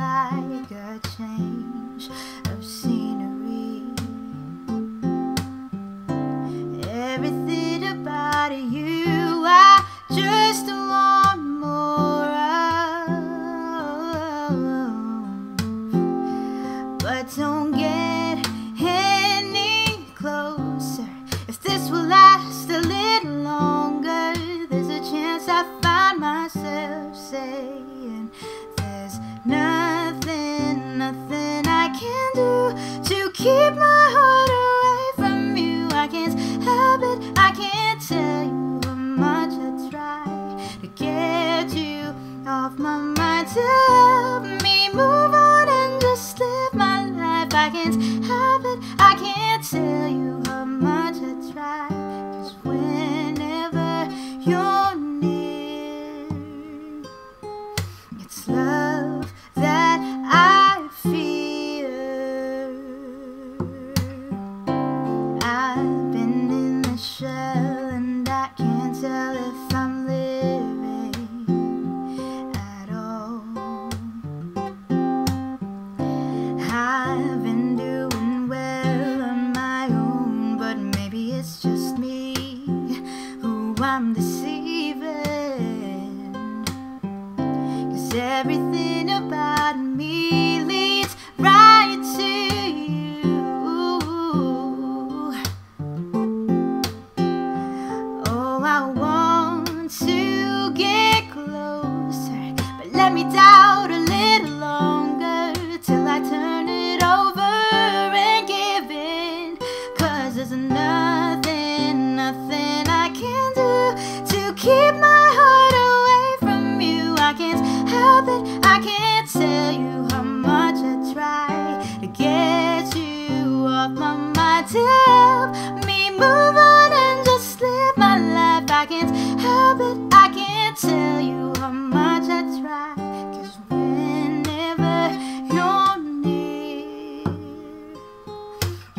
like a change of scenery. Everything about you I just want more of, but don't get any closer. If this will last a little longer, there's a chance I find myself saying there's nothing I can do to keep my heart away from you. I can't help it, I can't tell you how much I try to get you off my mind, to help me move on and just live my life. I can't help it, I can't tell you how much I try, 'cause whenever you're near, it's love that I fear. I've been in the shell and I can't tell if I'm living at all. I've been doing well on my own, but maybe it's just me who I'm deceiving, 'cause everything about me leads right to you. Oh, I want to get closer, but let me doubt a little longer, till I turn it over and give in, 'cause there's nothing I can do to keep my heart away from you. I can't help it, I can't tell you how much I try to get you off my mind, to help me move on and just live my life. I can't help it, I can't tell you how much I try, 'cause whenever you're near,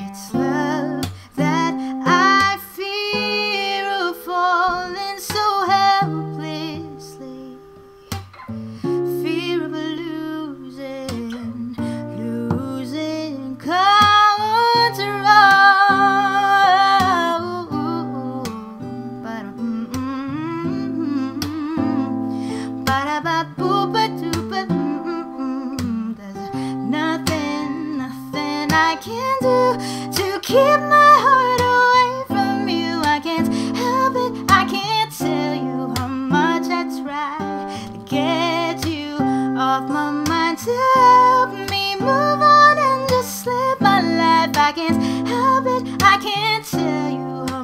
it's love that I fear of falling so helplessly, fear of losing control. But there's nothing I can do to keep my heart away from you. I can't help it, I can't tell you how much I try to get you off my mind, to help me move on and just live my life. I can't help it, I can't tell you how